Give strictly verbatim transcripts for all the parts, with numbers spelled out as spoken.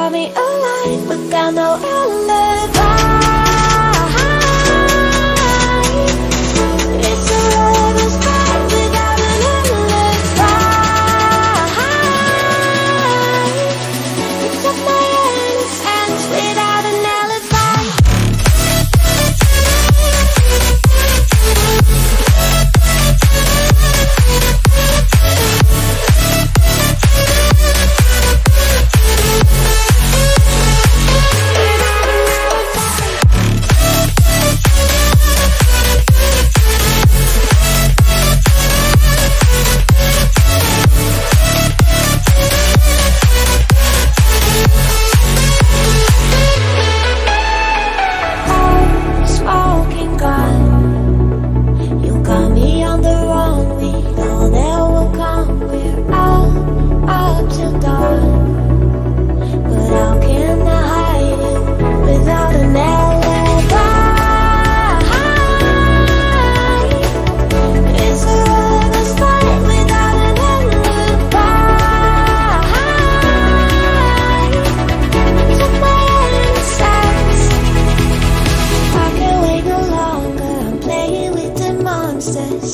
brought me alive without no alibi. It's a lover's fight without an alibi. You took my innocence without an alibi.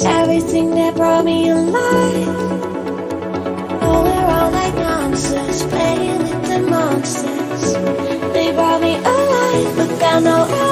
Everything that brought me alive, oh, we're all like monsters, playing with the monsters. They brought me alive, but found no